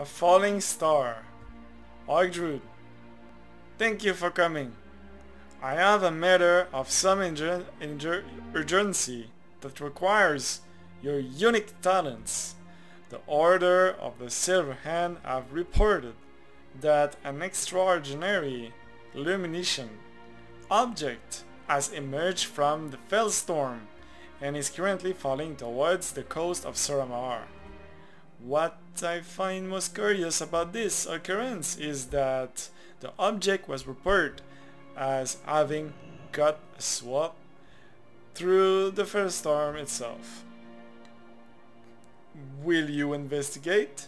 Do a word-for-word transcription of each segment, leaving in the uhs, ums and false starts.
A falling star. Ogdrud, thank you for coming. I have a matter of some urgency that requires your unique talents. The Order of the Silver Hand have reported that an extraordinary illumination object has emerged from the Fellstorm and is currently falling towards the coast of Suramar. What I find most curious about this occurrence is that the object was reported as having got a swap through the Fellstorm itself. Will you investigate?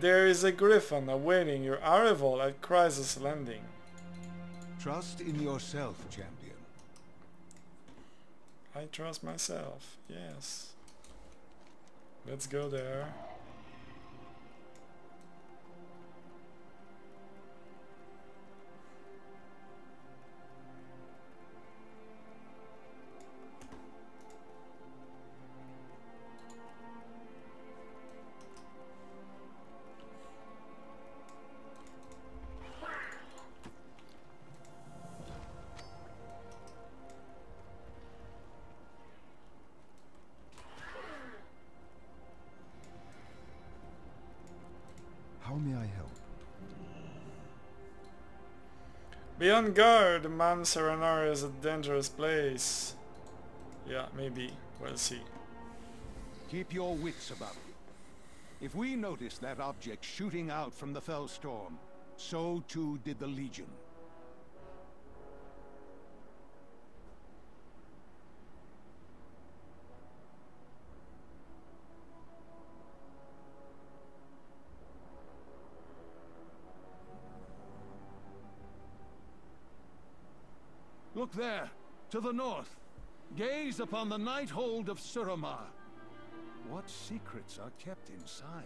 There is a griffin awaiting your arrival at Chrysus Landing. Trust in yourself, champion. I trust myself, yes. Let's go there. Be on guard, Mount Sarenarr is a dangerous place. Yeah, maybe. We'll see. Keep your wits about you. If we notice that object shooting out from the Fellstorm, so too did the Legion. Look there, to the north. Gaze upon the Nighthold of Suramar. What secrets are kept inside?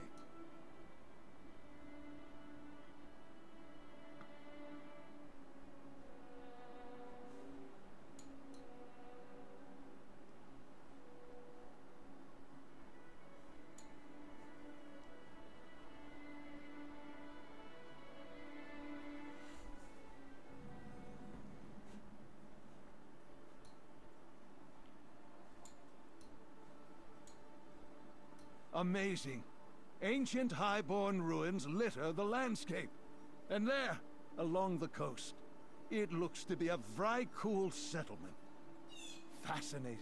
Amazing. Ancient high-born ruins litter the landscape. And there, along the coast, it looks to be a very cool settlement. Fascinating.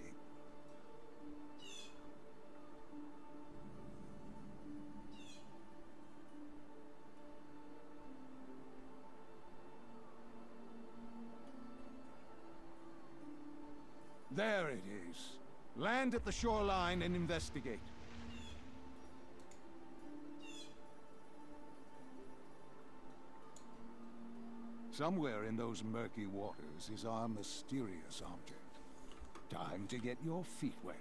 There it is. Land at the shoreline and investigate. Somewhere in those murky waters is our mysterious object. Time to get your feet wet.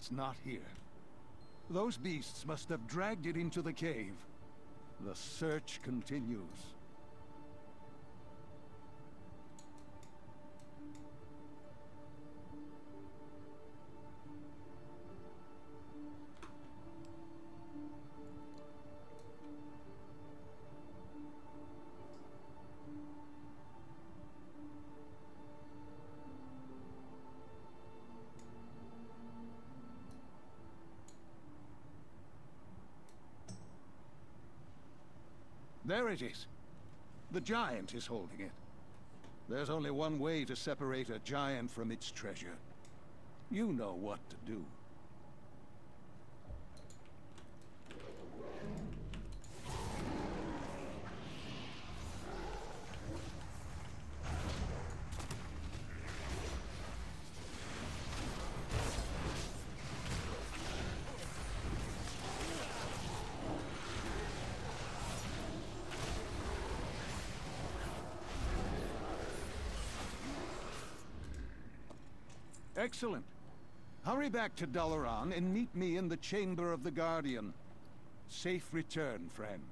it's not here. Those beasts must have dragged it into the cave. The search continues. There it is. The giant is holding it. There's only one way to separate a giant from its treasure. You know what to do. Excellent. Hurry back to Dalaran and meet me in the chamber of the Guardian. Safe return, friend.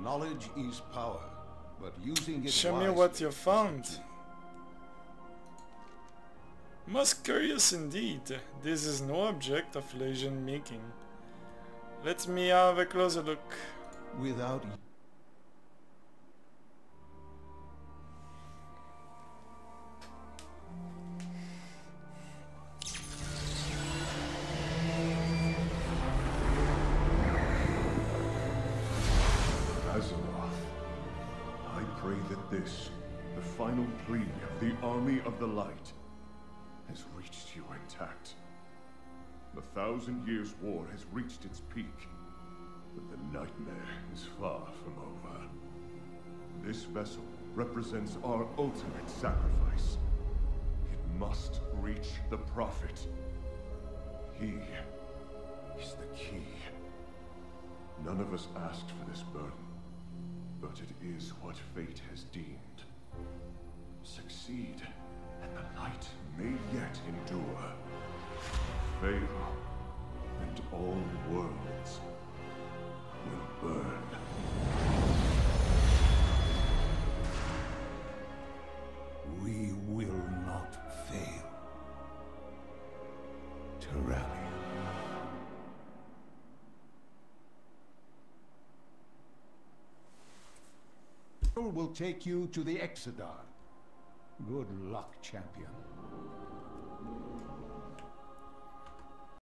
Knowledge is power, but using it. Show me what you found. Most curious indeed. This is no object of Legion making. Let me have a closer look. Without you. The Thousand Years War has reached its peak, but the nightmare is far from over. This vessel represents our ultimate sacrifice. It must reach the Prophet. He is the key. None of us asked for this burden, but it is what fate has deemed. Succeed, and the light may yet endure. Fail, and all worlds will burn. We will not fail. Terralia. We'll take you to the Exodar. Good luck, champion.